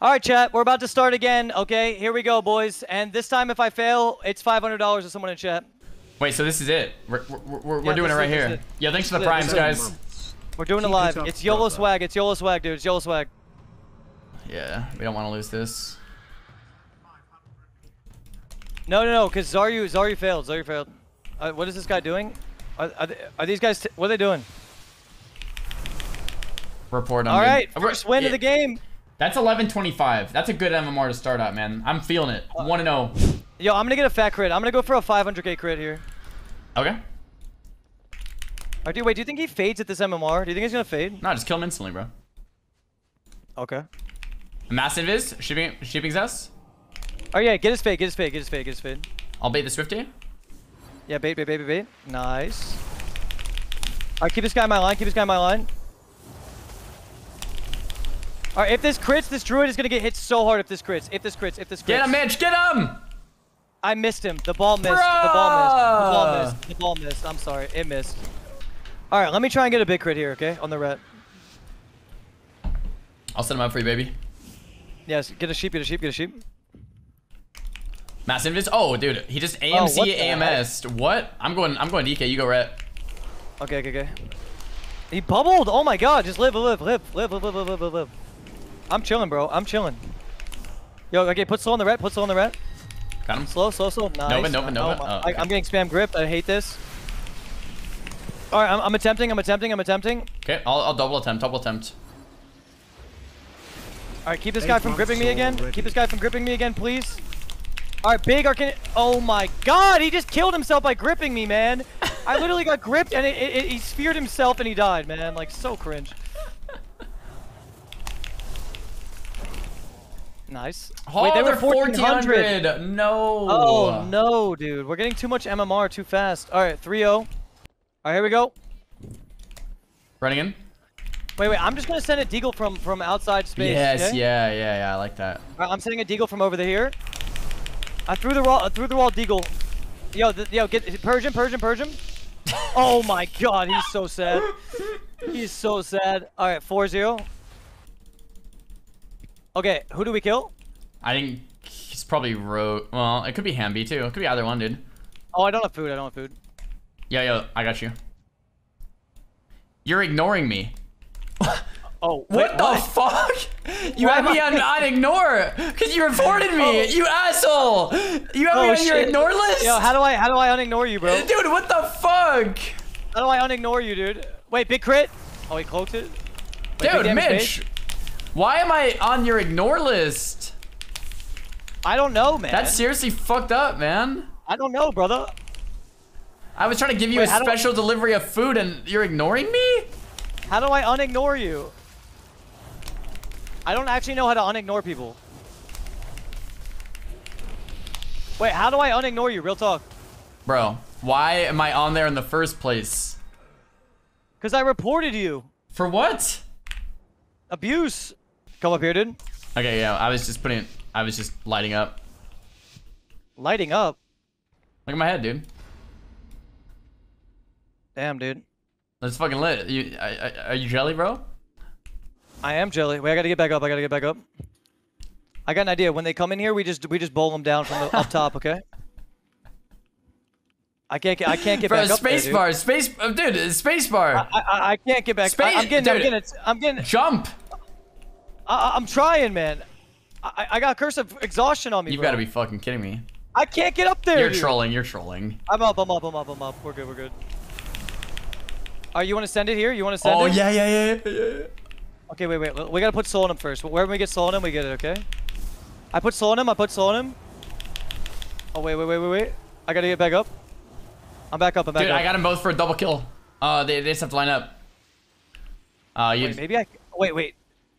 All right, chat, we're about to start again, okay? Here we go, boys. And this time, if I fail, it's $500 to someone in chat. Wait, so this is it? We're doing it right here. Yeah, thanks for the primes, guys. We're doing it live. It's YOLO swag. It's YOLO swag, dude. It's YOLO swag. Yeah, we don't want to lose this. No, no, no, because Xaryu failed. Xaryu failed. What is this guy doing? Are these guys... What are they doing? Report on. All right, first win of the game. That's 1125. That's a good MMR to start out, man. I'm feeling it. 1-0. Yo, I'm going to get a fat crit. I'm going to go for a 500k crit here. Okay. Alright, dude, wait, do you think he fades at this MMR? Do you think he's going to fade? No, just kill him instantly, bro. Okay. Massive is shipping's us. Oh, yeah, get his fade, get his fade, get his fade, get his fade. I'll bait the Swifty. Yeah, bait. Nice. Alright, keep this guy in my line, keep this guy in my line. Alright, if this crits, this druid is gonna get hit so hard if this crits. Get him, Mitch! Get him! I missed him. The ball missed. Bruh! The ball missed. I'm sorry. It missed. Alright, let me try and get a big crit here, okay? On the ret. I'll set him up for you, baby. Yes, get a sheep. Mass invis. Oh, dude. He just AMC AMS'd. What? I'm going DK. You go ret. Okay. He bubbled! Oh my god, just live. I'm chilling, bro. I'm chilling. Yo, okay, put slow on the ret. Got him. Slow. Nice. Nova. Oh, okay. I'm getting spam grip. I hate this. All right, I'm attempting. Okay, I'll double attempt. All right, keep this guy from gripping me again. Keep this guy from gripping me again, please. All right, big arcane. Oh my god, he just killed himself by gripping me, man. I literally got gripped and he speared himself and he died, man. Like, so cringe. Nice. Oh, wait, they were 1400. No. Oh, no, dude. We're getting too much MMR too fast. All right, 3-0. All right, here we go. Running in. Wait. I'm just going to send a deagle from outside space. Yes, okay? Yeah. I like that. All right, I'm sending a deagle from over here. I threw the wall deagle. Yo, get Persian. Oh, my God. He's so sad. All right, 4-0. Okay, who do we kill? I think he's probably Rogue. Well, it could be Hamby too. It could be either one, dude. Oh, I don't have food. Yeah, I got you. You're ignoring me. Oh, wait, what the fuck? You had me on not ignore because you reported me. You asshole. You have me on your ignore list. Yo, how do I unignore you, bro? Dude, what the fuck? How do I unignore you, dude? Wait, big crit. Oh, he cloaked it. Wait, dude, Mitch. Why am I on your ignore list? I don't know, man. That's seriously fucked up, man. I don't know, brother. I was trying to give you a special delivery of food and you're ignoring me? How do I unignore you? I don't actually know how to unignore people. Wait, how do I unignore you? Real talk. Bro, why am I on there in the first place? Because I reported you. For what? Abuse. Come up here, dude. Okay, yeah, I was just lighting up. Lighting up? Look at my head, dude. Damn, dude. That's fucking lit. Are you jelly, bro? I am jelly. Wait, I gotta get back up. I got an idea. When they come in here, we just bowl them down from the up top, okay? I can't get bro, back up. Space bar, dude. I can't get back. I'm getting. Jump. I'm trying, man. I got curse of exhaustion on me. You gotta be fucking kidding me. I can't get up there. You're trolling. I'm up. We're good. All right, you want to send it here? Oh, yeah. Okay, wait. We gotta put soul on him first. Wherever we get soul on him, we get it, okay? I put soul on him. Oh, wait. I gotta get back up. I'm back up. Dude, I got them both for a double kill. They just have to line up. Wait.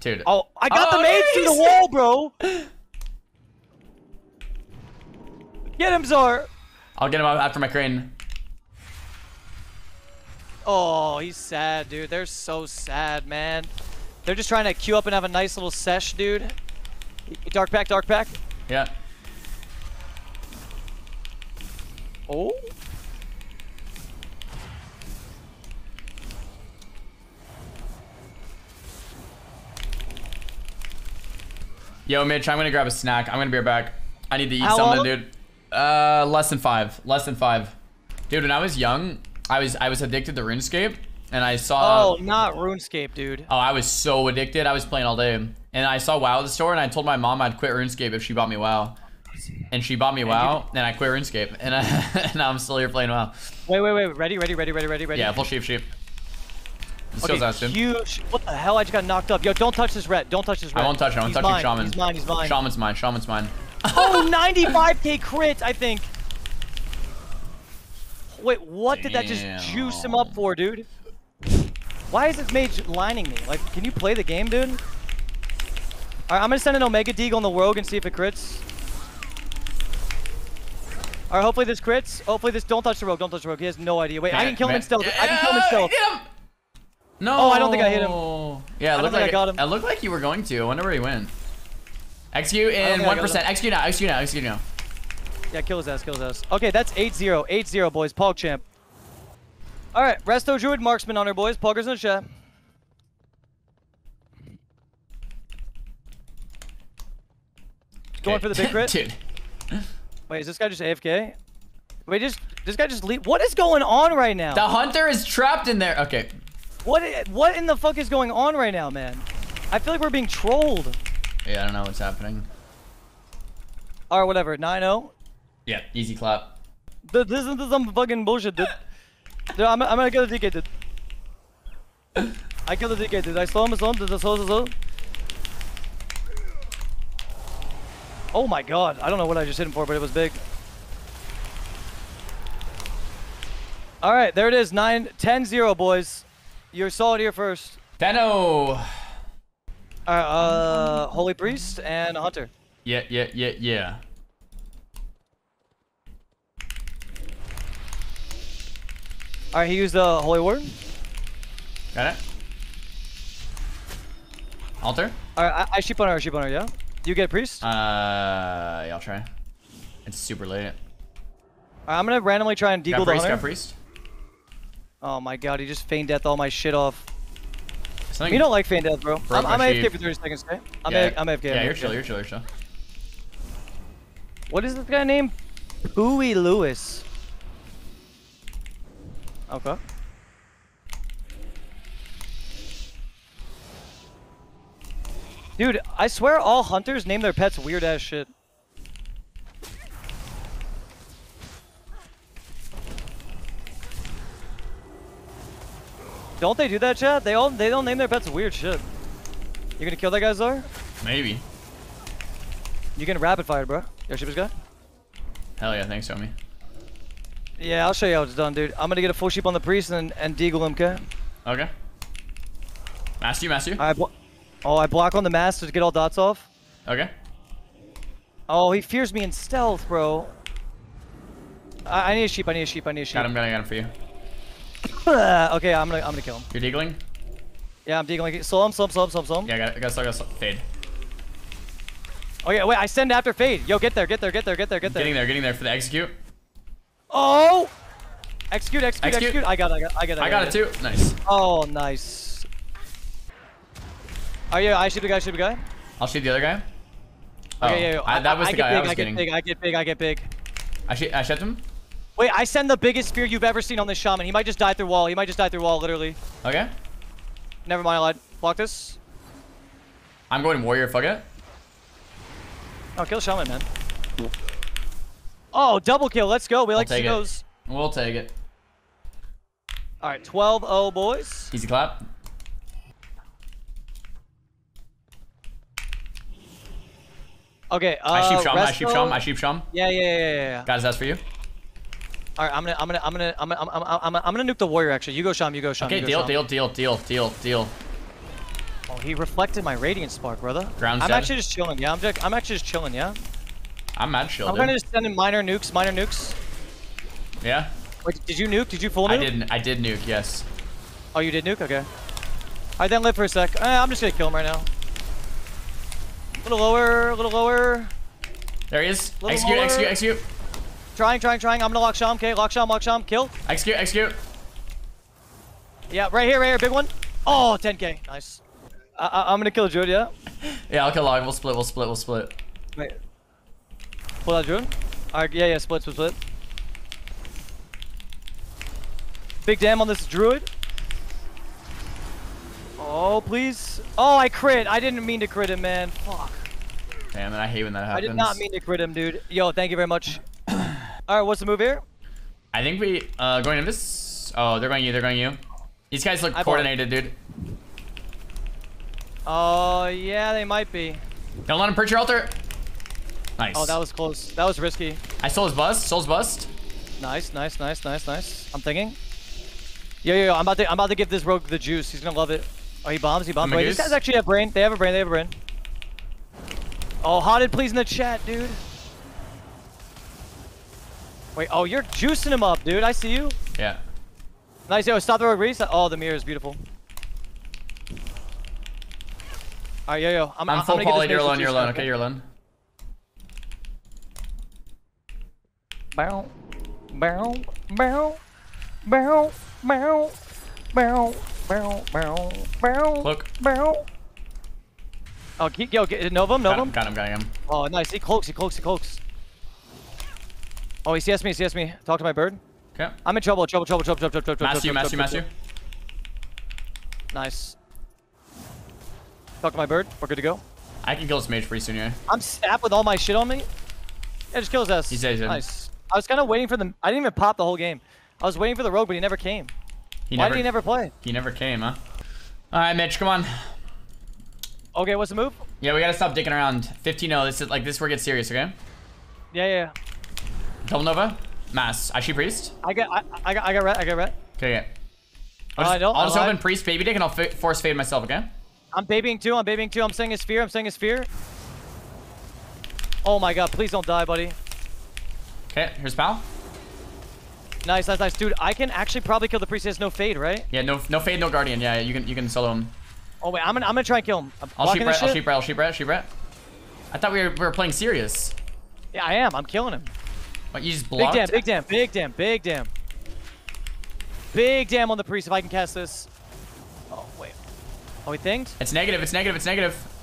Dude. Oh, I got the mage through the wall, bro. Get him, Czar. I'll get him up after my crane. Oh, he's sad, dude. They're so sad, man. They're just trying to queue up and have a nice little sesh, dude. Dark pack. Yeah. Oh. Yo, Mitch, I'm gonna grab a snack. I'm gonna be right back. I need to eat something, dude. Less than five. Dude, when I was young, I was addicted to RuneScape, and I saw— Oh, not RuneScape, dude. Oh, I was so addicted. I was playing all day. And I saw WoW at the store, and I told my mom I'd quit RuneScape if she bought me WoW. And she bought me WoW, and I quit RuneScape. And now I'm still here playing WoW. Wait. Ready? Yeah, full sheep. Okay, huge. What the hell? I just got knocked up. Yo, don't touch this ret. I won't touch it. I'm touching Shaman. He's mine. Shaman's mine. Oh, 95k crit, I think. Wait, what did that just juice him up for, dude? Why is this mage lining me? Like, can you play the game, dude? Alright, I'm gonna send an Omega Deagle on the Rogue and see if it crits. Alright, hopefully this crits. Hopefully this— Don't touch the Rogue. He has no idea. Wait, I can kill him in stealth. No. Oh, I don't think I hit him. Yeah, I got him. It looked like you were going to. I wonder where he went. Execute in 1%. Execute now. Yeah, kill his ass. Okay, that's 8-0. 8-0, boys. Pog champ. Alright, Resto Druid Marksman on her, boys. Poggers in the chat. Going for the big crit? Dude. Wait, is this guy just AFK? Wait, this guy just leave? What is going on right now? The hunter is trapped in there. Okay. What in the fuck is going on right now, man? I feel like we're being trolled. Yeah, I don't know what's happening. Alright, whatever. 9-0. Yeah, easy clap. This is some fucking bullshit, dude. Dude, I'm gonna kill the DK, dude. I slow him. Oh my god, I don't know what I just hit him for, but it was big. Alright, there it is. 10-0, boys. You're solid here first. 10-0. Alright, Holy Priest and Hunter. Yeah. Alright, he used the Holy Word. Got it. Altar? Alright, I sheep on her, yeah? You get a Priest? Yeah, I'll try. It's super late. Alright, I'm gonna randomly try and deagle the Hunter. Got Priest. Oh my god, he just feign death all my shit off. You don't like feign death, bro. I'm AFK for 30 seconds, okay? I'm AFK. Yeah, you're chill. What is this guy named? Huey Lewis. Okay. Dude, I swear all hunters name their pets weird ass shit. Don't they do that, chat? They don't name their pets weird shit. You gonna kill that guy, Czar? Maybe. You can rapid fire, bro. Yo, ship this guy? Hell yeah, thanks, homie. Yeah, I'll show you how it's done, dude. I'm gonna get a full sheep on the priest and deagle him, okay? Okay. Master you. I block on the master to get all dots off. Okay. Oh, he fears me in stealth, bro. I need a sheep. I need a sheep. Got him for you. Okay, I'm gonna kill him. You're deagling? Yeah, I'm deagling. Slow him. Yeah, I got fade. Oh yeah, wait. I send after fade. Yo, get there. Getting there for the execute. Oh! Execute. I got it too. Nice. Oh, nice. Oh yeah, I shoot the guy. I'll shoot the other guy. Oh, okay, yeah. That was the guy I was getting. I get big. I shot him? Wait, I send the biggest spear you've ever seen on this shaman. He might just die through wall. Literally. Okay. Never mind, I lied. Block this. I'm going warrior, fuck it. Oh, kill shaman, man. Oh, double kill. Let's go. We like to see those. We'll take it. Alright, 12-0, boys. Easy clap. Okay, I sheep shum. Yeah. Guys, that's for you. All right, I'm gonna nuke the warrior actually. You go shum. Okay, deal. Oh, he reflected my radiant spark, brother. I'm actually just chilling, yeah. I'm mad chill. I'm gonna just send in minor nukes. Yeah. Wait, did you nuke? Did you full nuke? I did nuke, yes. Oh, you did nuke? Okay. All right, then live for a sec. I'm just gonna kill him right now. A little lower. There he is. Execute. Trying. I'm gonna lock Sham. Okay, lock Sham. Kill. Execute. Yeah, right here. Big one. Oh, 10k. Nice. I'm gonna kill Druid, yeah? Yeah, I'll kill Lion. We'll split. Wait. Pull out drone? Alright, yeah, split. Big damn on this druid. Oh, please. Oh, I crit. I didn't mean to crit him, man. Fuck. Damn, I hate when that happens. I did not mean to crit him, dude. Yo, thank you very much. Alright, what's the move here? I think we, going in this. Oh, they're going you. These guys look coordinated, dude. Oh, yeah, they might be. Don't let him perch your altar. Nice. Oh, that was close. That was risky. I stole his bust. Nice. I'm thinking. Yo, I'm about to give this rogue the juice. He's gonna love it. Oh, he bombs. Wait, these guys actually have brain. They have a brain. Oh, haunted please in the chat, dude. Wait, oh, you're juicing him up, dude. I see you. Yeah. Nice, yo, stop the rogue reset. Oh, the mirror is beautiful. Alright, yo. I'm full poly. You're alone. Okay, you're alone. Bow. Look. Bow. Oh, get Novum. Got him. Oh, nice. He cloaks. Oh, he CS me. Talk to my bird. Okay. I'm in trouble. Master you. Nice. Talk to my bird. We're good to go. I can kill this mage pretty soon, yeah. I'm stabbed with all my shit on me. Yeah, just kill his ass. He's dead. Nice. I was kind of waiting for them. I didn't even pop the whole game. I was waiting for the rogue, but he never came. Why did he never play? He never came, huh? All right, Mitch, come on. Okay, what's the move? Yeah, we gotta stop dicking around. 15-0. This is like this. Where it gets serious, okay? Yeah. Double Nova, mass. I shoot priest. I got red. Okay. I'll just open priest baby dick and I'll force fade myself, okay? I'm babying too. I'm saying his fear. Oh my god, please don't die, buddy. Okay, here's pal. Nice, dude. I can actually probably kill the priest. He has no fade, right? Yeah, no fade, no guardian. Yeah, you can solo him. Oh wait, I'm gonna try and kill him. I'll sheep rat. I thought we were playing serious. Yeah, I am. I'm killing him. What, you just blocked? Big damn on the priest if I can cast this. Oh wait. Oh, he thinged? It's negative.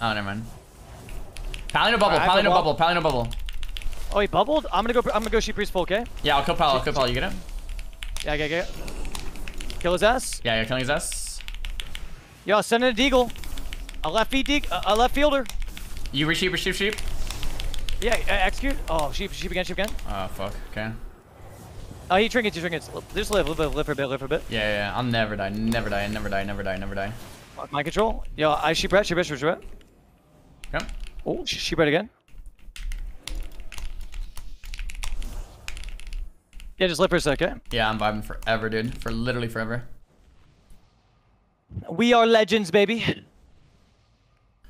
Oh, never mind. Palino bubble. Oh, he bubbled. I'm gonna go sheep priest full, okay? Yeah, I'll kill Pal. You get him? Yeah, I gotta get it. Kill his ass. Yeah, killing his ass. Yo, send in a deagle. A left fielder. You re-sheep. Yeah, execute. Oh, sheep again. Oh, fuck. Okay. Oh, he trinkets. Just live for a bit. Yeah. I'll never die. My control. Yo, I sheep rat. Okay. Oh, sheep rat again. Yeah, just live for a second. Yeah, I'm vibing forever, dude. For literally forever. We are legends, baby.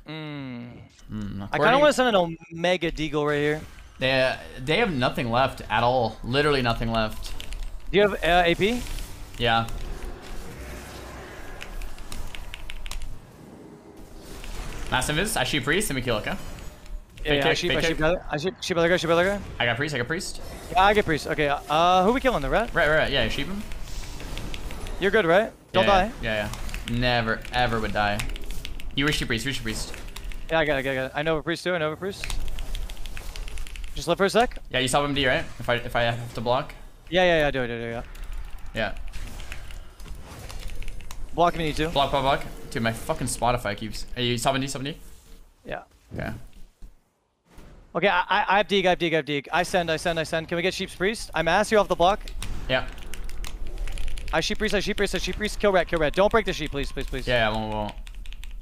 I kind of want to send an Omega Deagle right here. They have nothing left at all. Literally nothing left. Do you have AP? Yeah. Massive is. I shoot priest and we kill, okay? I sheep other guy. I got priest. Yeah, I get priest. Okay, who we killing? The rat? Right. Yeah, sheep him. You're good, right? Don't die. Yeah. Never, ever would die. You re-sheep priest. Yeah, I got it. I know a priest. Just live for a sec. Yeah, you saw him D, right? If I have to block. Yeah, I do. Yeah. Block me, you too. Block. Dude, my fucking Spotify keeps. Are you 70? Yeah. Yeah. Okay, I have dig. I send. Can we get sheep's priest? I mass you off the block. Yeah. I sheep priest. Kill rat. Don't break the sheep, please. Yeah, I won't.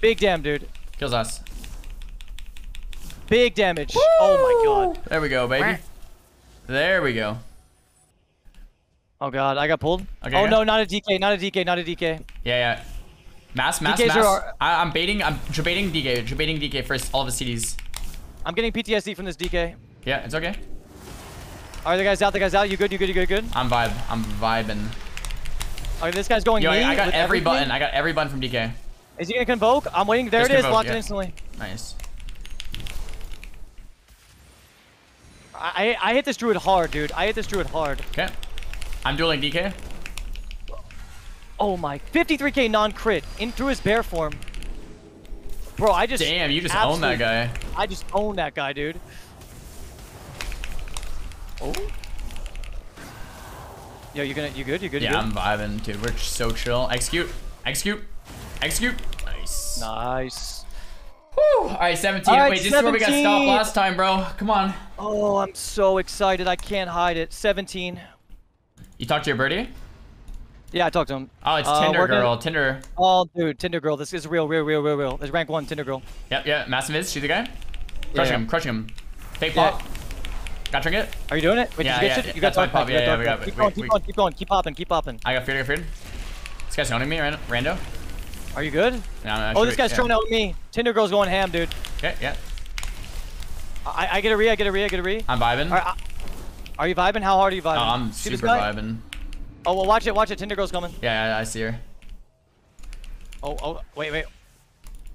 Big damn, dude. Kills us. Big damage. Woo! Oh my god. There we go, baby. There we go. Oh god, I got pulled. Okay, oh no, not a DK. Yeah. Mass. I'm debating DK first, all of his CDs. I'm getting PTSD from this DK. Yeah, it's okay. All right, the guy's out. You good? I'm vibing. All right, this guy's going. Yo, I got every button. I got every button from DK. Is he gonna convoke? I'm waiting. There it is. Locked in instantly. Nice. I hit this druid hard, dude. Okay. I'm dueling DK. Oh my. 53k non-crit in through his bear form. Bro, I just... Damn, you just owned that guy. I just owned that guy, dude. Oh. Yo, you good? You good? Yeah, I'm vibing, dude. We're just so chill. Execute. Execute. Execute. Nice. Nice. Woo! All right, 17. All right, wait, 17. This is where we got stopped last time, bro. Come on. Oh, I'm so excited. I can't hide it. 17. You talked to your birdie? Yeah, I talked to him. Oh, it's Tinder girl. Tinder. Oh, dude, Tinder girl. This is real. There's rank 1 Tinder girl. Yep, yeah. Massive is. She's the guy. Crushing him. Crushing him. Fake pop. Got trinket? Are you doing it? Wait, yeah, did you get it? You got my pop. Yeah, we got it. Keep going. Keep popping. Keep popping. I got feared. This guy's owning me, rando. Are you good? No, oh, this guy's trying to own me. Tinder girl's going ham, dude. Okay, yeah. I get a re. I get a re. I'm vibing. Are you vibing? How hard are you vibing? Oh, I'm super vibing. Oh, well, watch it. Watch it. Tinder girl's coming. Yeah, I see her. Oh, wait.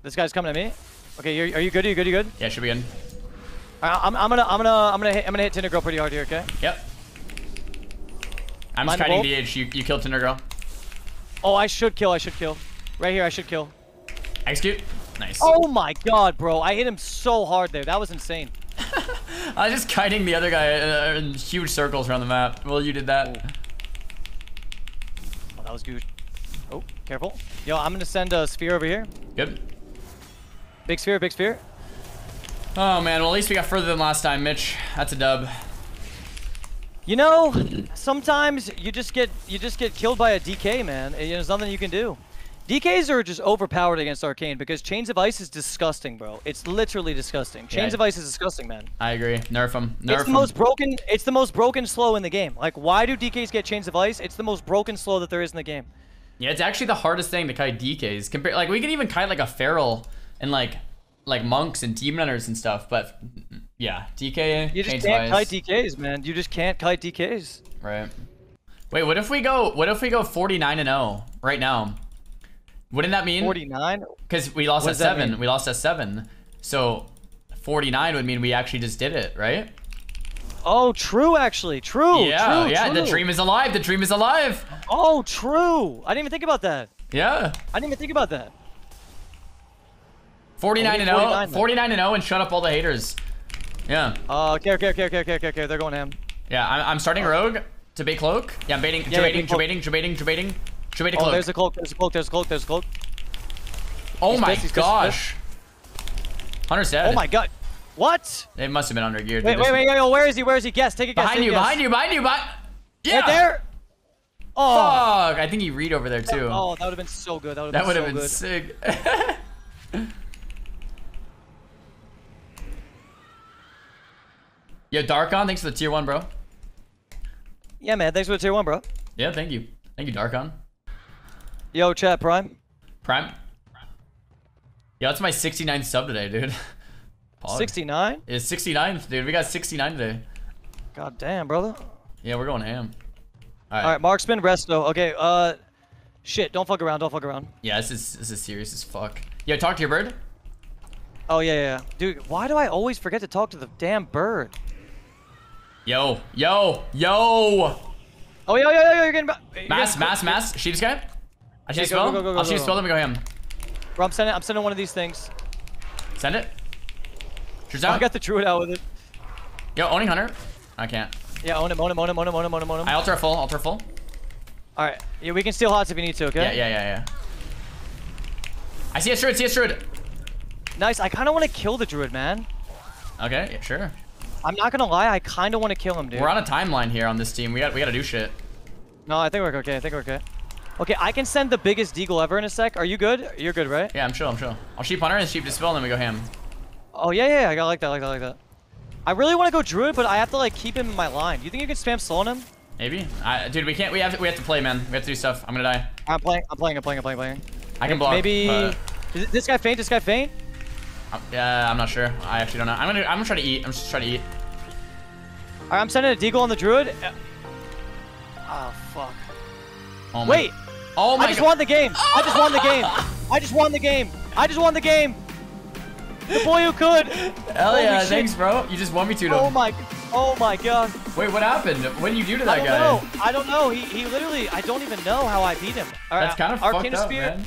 This guy's coming at me. Okay, are you good? You good? Yeah, should be good. I'm gonna hit Tinder girl pretty hard here, okay? Yep. I'm just kiting the edge. You killed Tinder girl. Oh, I should kill. Right here, I should kill. Execute. Nice. Oh my god, bro! I hit him so hard there. That was insane. I was just kiting the other guy in huge circles around the map. Well, you did that. Oh, that was good. Oh, careful. Yo, I'm gonna send a sphere over here. Good. Big sphere. Oh man, well at least we got further than last time, Mitch. That's a dub. You know, sometimes you just get killed by a DK, man. There's nothing you can do. DKs are just overpowered against Arcane because Chains of Ice is disgusting, bro. It's literally disgusting. Chains of Ice is disgusting, man. I agree. Nerf them. It's the most broken slow in the game. Like, why do DKs get Chains of Ice? It's the most broken slow that there is in the game. Yeah, it's actually the hardest thing to kite DKs. Like, we can even kite like a feral and like monks and demon hunters and stuff, but yeah, DK. You just can't kite DKs, man. You just can't kite DKs. Right. Wait, what if we go 49-0 right now? Wouldn't that mean 49? Because we lost at 7. We lost at 7. So 49 would mean we actually just did it, right? Oh, true. Actually, true. Yeah, true, yeah. True. The dream is alive. The dream is alive. Oh, true. I didn't even think about that. Yeah. I didn't even think about that. 49 and 0 and shut up all the haters. Yeah. Okay. They're going ham. Yeah, I'm starting rogue to bait cloak. Yeah, I'm baiting, debating. Should cloak. Oh, there's a cloak. There's a cloak. Oh my gosh. Hunter's dead. Oh my god. What? They must have been under geared. Wait, where is he? Guess, take a guess. Behind you. Yeah. Right there. Oh. Fuck. I think he read over there too. Oh, that would have been so good. That would have been sick. Yo, Darkon, thanks for the tier 1, bro. Yeah, man, thanks for the tier 1, bro. Yeah, thank you. Thank you, Darkon. Yo, chat, Prime? Yo, that's my 69th sub today, dude. 69? It's 69th, dude. We got 69 today. God damn, brother. Yeah, we're going ham. All right, marksman, resto. Okay, shit, don't fuck around. Yeah, this is serious as fuck. Yo, talk to your bird? Oh, yeah. Dude, why do I always forget to talk to the damn bird? Yo! Oh, yo, you're getting... Mass. Sheep guy? I should spell him. I'll shoot spell him and go him. Bro, I'm sending one of these things. Send it. Druid's out. I got the druid out with it. Yo, owning Hunter. I can't. Yeah, own him. I altar full. All right. Yeah, we can steal hots if you need to, okay? Yeah. I see a druid. Nice. I kind of want to kill the druid, man. Okay, yeah, sure. I'm not gonna lie, I kinda wanna kill him, dude. We're on a timeline here on this team. We gotta do shit. No, I think we're okay. Okay, I can send the biggest deagle ever in a sec. Are you good? You're good, right? Yeah, I'm chill. I'll sheep Hunter and sheep dispel and then we go ham. Oh yeah, I gotta like that. I really wanna go druid, but I have to like keep him in my line. You think you can spam slow on him? Maybe. Dude, we have to play, man. We have to do stuff. I'm gonna die. I'm playing. I can block. Maybe Does this guy faint? Yeah, I'm not sure. I actually don't know. I'm gonna try to eat. I'm just trying to eat. All right, I'm sending a deagle on the druid. Oh fuck. Oh my. Wait. Oh my. I just won the game. The boy who could. Hell yeah! Holy shit. Thanks, bro. You just won me 2-0. Oh my god. Wait, what happened? What did you do to that guy? I don't know. He literally. I don't even know how I beat him. All right, that's kind of fucked up, man.